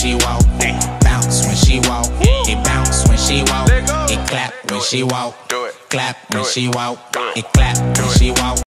she walk, it bounce when she walk, it bounce when she walk, it clap when she walk, clap when she walk, it clap when she walk.